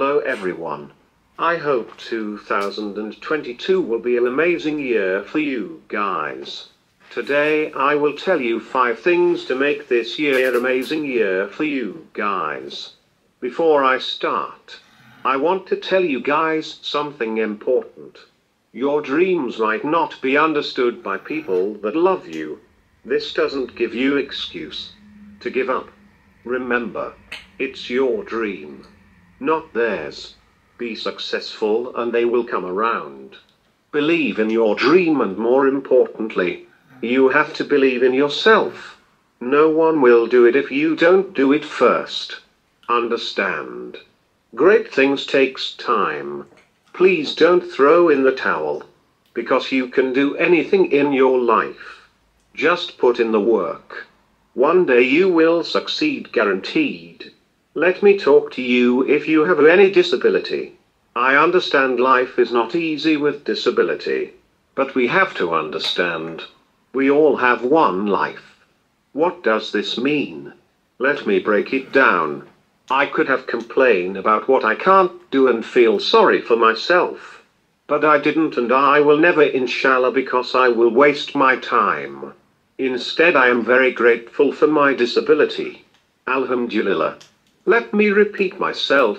Hello everyone. I hope 2022 will be an amazing year for you guys. Today I will tell you 5 things to make this year an amazing year for you guys. Before I start, I want to tell you guys something important. Your dreams might not be understood by people that love you. This doesn't give you excuse to give up. Remember, it's your dream, not theirs. Be successful and they will come around. Believe in your dream, and more importantly, you have to believe in yourself. No one will do it if you don't do it first. Understand? Great things takes time. Please don't throw in the towel, because you can do anything in your life. Just put in the work. One day you will succeed, guaranteed. Let me talk to you if you have any disability. I understand life is not easy with disability, but we have to understand. We all have one life. What does this mean? Let me break it down. I could have complained about what I can't do and feel sorry for myself, but I didn't, and I will never, inshallah, because I will waste my time. Instead, I am very grateful for my disability. Alhamdulillah. Let me repeat myself.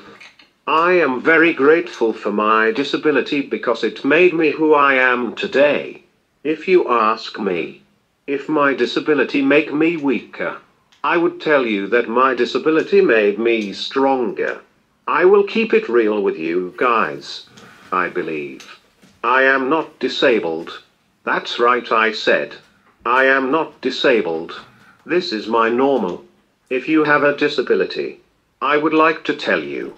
I am very grateful for my disability because it made me who I am today. If you ask me, if my disability made me weaker, I would tell you that my disability made me stronger. I will keep it real with you guys. I believe. I am not disabled. That's right, I said. I am not disabled. This is my normal. If you have a disability, I would like to tell you,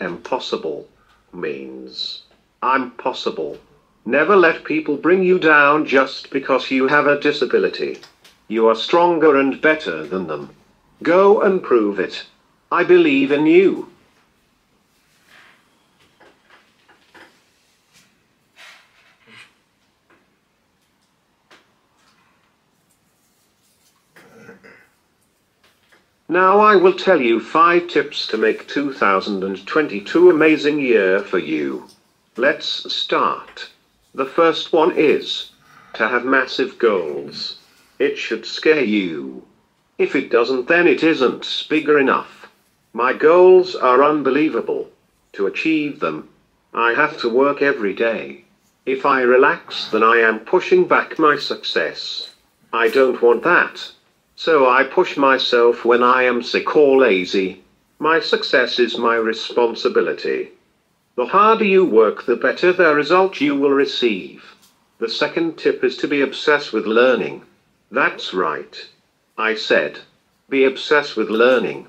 impossible means I'm possible. Never let people bring you down just because you have a disability. You are stronger and better than them. Go and prove it. I believe in you. Now I will tell you 5 tips to make 2022 amazing year for you. Let's start. The first one is to have massive goals. It should scare you. If it doesn't, then it isn't bigger enough. My goals are unbelievable. To achieve them, I have to work every day. If I relax, then I am pushing back my success. I don't want that. So I push myself when I am sick or lazy. My success is my responsibility. The harder you work, the better the result you will receive. The second tip is to be obsessed with learning. That's right. I said, be obsessed with learning.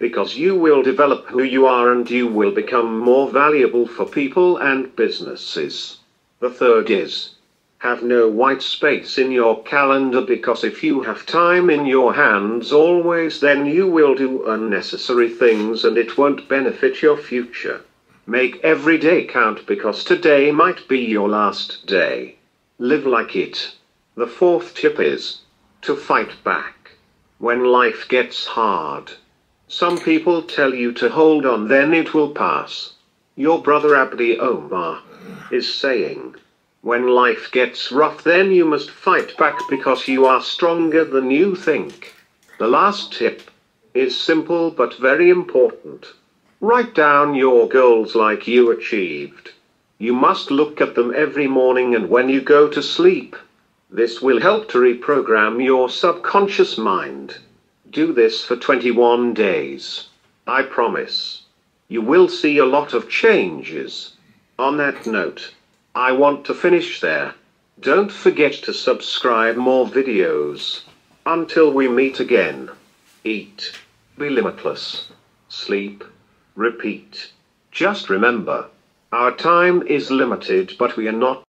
Because you will develop who you are and you will become more valuable for people and businesses. The third is, have no white space in your calendar, because if you have time in your hands always, then you will do unnecessary things and it won't benefit your future. Make every day count, because today might be your last day. Live like it. The fourth tip is to fight back when life gets hard. Some people tell you to hold on, then it will pass. Your brother Abdi Omar is saying, when life gets rough, then you must fight back because you are stronger than you think. The last tip is simple but very important. Write down your goals like you achieved. You must look at them every morning and when you go to sleep. This will help to reprogram your subconscious mind. Do this for 21 days. I promise. You will see a lot of changes. On that note, I want to finish there. Don't forget to subscribe more videos. Until we meet again. Eat. Be limitless. Sleep. Repeat. Just remember, our time is limited, but we are not